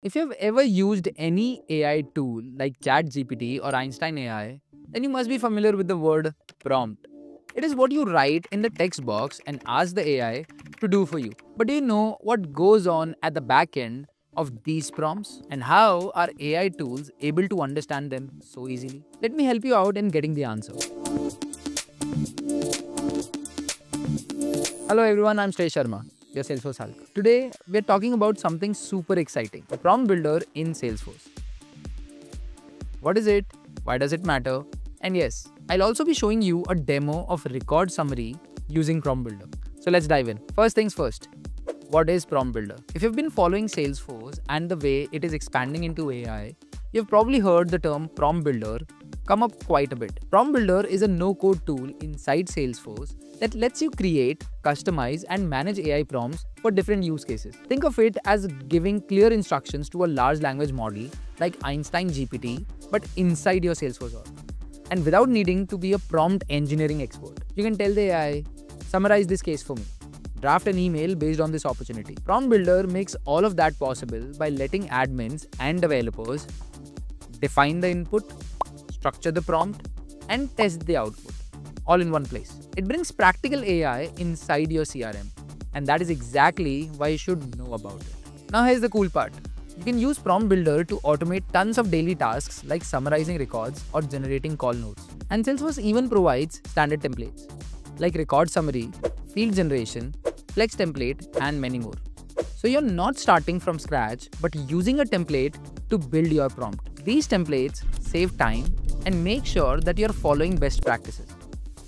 If you've ever used any AI tool like ChatGPT or Einstein AI, then you must be familiar with the word prompt. It is what you write in the text box and ask the AI to do for you. But do you know what goes on at the back end of these prompts? And how are AI tools able to understand them so easily? Let me help you out in getting the answer. Hello everyone, I'm Shrey Sharma, your Salesforce Hulk. Today, we're talking about something super exciting, the Prompt Builder in Salesforce. What is it? Why does it matter? And yes, I'll also be showing you a demo of record summary using Prompt Builder. So let's dive in. First things first, what is Prompt Builder? If you've been following Salesforce and the way it is expanding into AI, you've probably heard the term Prompt Builder come up quite a bit. Prompt Builder is a no-code tool inside Salesforce that lets you create, customize, and manage AI prompts for different use cases. Think of it as giving clear instructions to a large language model like Einstein GPT, but inside your Salesforce org. And without needing to be a prompt engineering expert, you can tell the AI, summarize this case for me. Draft an email based on this opportunity. Prompt Builder makes all of that possible by letting admins and developers define the input, structure the prompt, and test the output, all in one place. It brings practical AI inside your CRM, and that is exactly why you should know about it. Now here's the cool part. You can use Prompt Builder to automate tons of daily tasks like summarizing records or generating call notes. And Salesforce even provides standard templates like record summary, field generation, flex template, and many more. So you're not starting from scratch, but using a template to build your prompt. These templates save time and make sure that you're following best practices,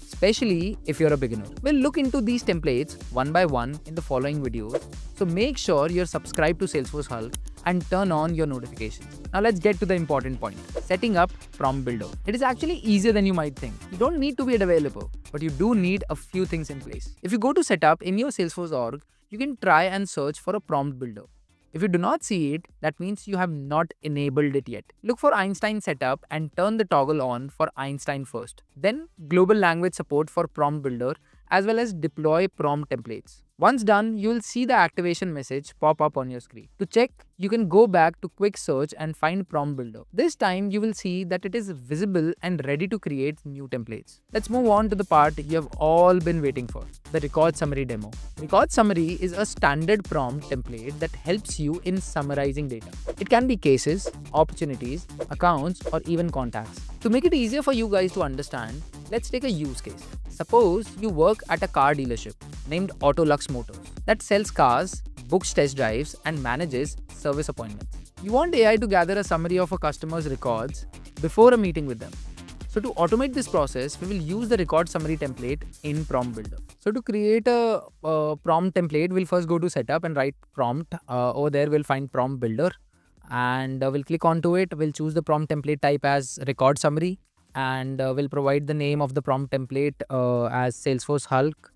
especially if you're a beginner. We'll look into these templates one by one in the following videos, so make sure you're subscribed to Salesforce Hulk and turn on your notifications. Now let's get to the important point, setting up Prompt Builder. It is actually easier than you might think. You don't need to be a developer, but you do need a few things in place. If you go to setup in your Salesforce org, you can try and search for a Prompt Builder. If you do not see it, that means you have not enabled it yet. Look for Einstein setup and turn the toggle on for Einstein first. Then global language support for Prompt Builder as well as deploy prompt templates. Once done, you will see the activation message pop up on your screen. To check, you can go back to quick search and find Prompt Builder. This time, you will see that it is visible and ready to create new templates. Let's move on to the part you have all been waiting for, the record summary demo. Record summary is a standard prompt template that helps you in summarizing data. It can be cases, opportunities, accounts, or even contacts. To make it easier for you guys to understand, let's take a use case. Suppose you work at a car dealership named Autolux Motors that sells cars, books test drives, and manages service appointments. You want AI to gather a summary of a customer's records before a meeting with them. So to automate this process, we will use the record summary template in Prompt Builder. So to create a prompt template, we'll first go to setup and write prompt. Over there, we'll find Prompt Builder and we'll click onto it. We'll choose the prompt template type as record summary and we'll provide the name of the prompt template as Salesforce Hulk.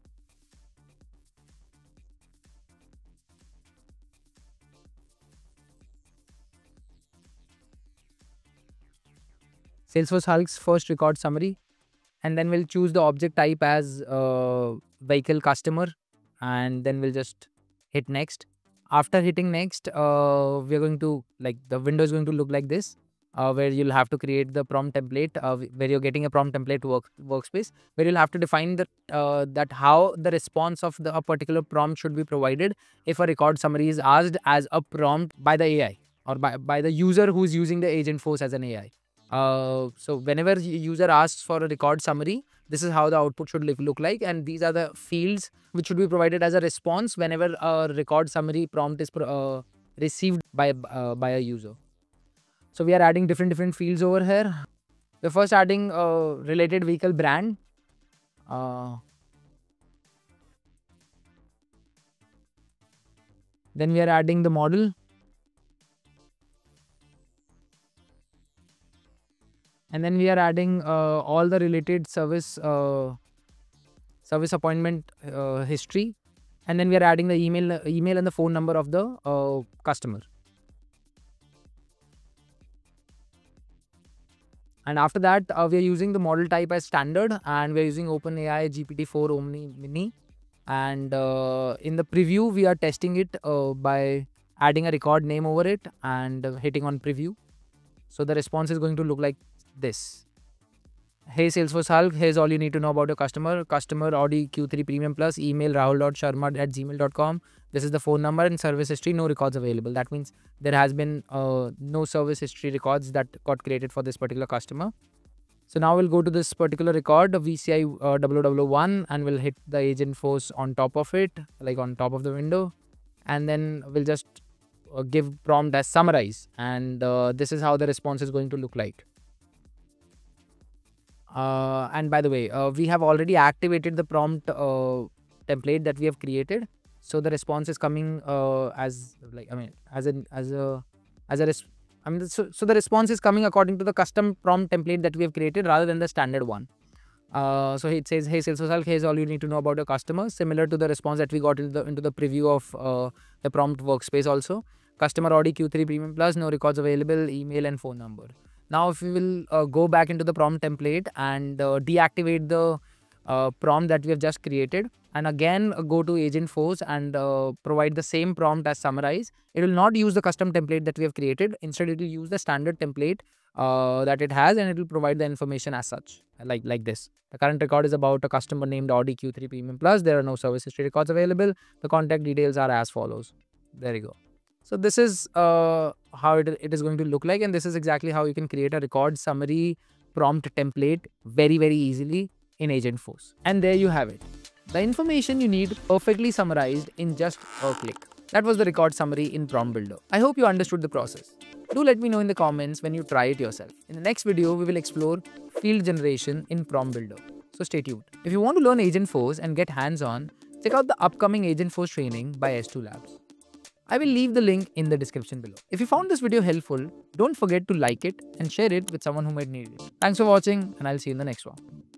Salesforce Hulk's first record summary, and then we'll choose the object type as vehicle customer, and then we'll just hit next. After hitting next, we're going to, like, the window is going to look like this, where you'll have to create the prompt template, where you're getting a prompt template workspace, where you'll have to define the, that how the response of a particular prompt should be provided if a record summary is asked as a prompt by the AI or by the user who's using the Agentforce as an AI. So whenever the user asks for a record summary, this is how the output should look like, and these are the fields which should be provided as a response whenever a record summary prompt is received by a user. So we are adding different fields over here. We're first adding related vehicle brand. Then we are adding the model. And then we are adding all the related service appointment history, and then we are adding the email and the phone number of the customer. And after that, we are using the model type as standard, and we are using OpenAI GPT-4 Omni Mini. And in the preview, we are testing it by adding a record name over it and hitting on preview. So the response is going to look like this. Hey Salesforce Hulk, here's all you need to know about your customer. Customer Audi Q3 Premium Plus, email rahul.sharma@gmail.com. This is the phone number and service history, no records available. That means there has been no service history records that got created for this particular customer. So now we'll go to this particular record, VCI 001, and we'll hit the Agentforce on top of it, like on top of the window. And then we'll just give prompt as summarize. And this is how the response is going to look like. And by the way, we have already activated the prompt template that we have created. So the response is coming so the response is coming according to the custom prompt template that we have created rather than the standard one. So it says, hey Salesforce Hulk, here's all you need to know about your customer. Similar to the response that we got into the preview of the prompt workspace also. Customer Audi Q3 Premium Plus, no records available, email and phone number. Now if we will go back into the prompt template and deactivate the prompt that we have just created, and again go to Agentforce and provide the same prompt as summarize, it will not use the custom template that we have created. Instead, it will use the standard template that it has, and it will provide the information as such, like this. The current record is about a customer named Audi Q3 Premium Plus. There are no service history records available. The contact details are as follows. There you go. So this is how it is going to look like, and this is exactly how you can create a record summary prompt template very, very easily in Agentforce. And there you have it. The information you need perfectly summarized in just a click. That was the record summary in Prompt Builder. I hope you understood the process. Do let me know in the comments when you try it yourself. In the next video, we will explore field generation in Prompt Builder. So stay tuned. If you want to learn Agentforce and get hands-on, check out the upcoming Agentforce training by S2 Labs. I will leave the link in the description below. If you found this video helpful, don't forget to like it and share it with someone who might need it. Thanks for watching, and I'll see you in the next one.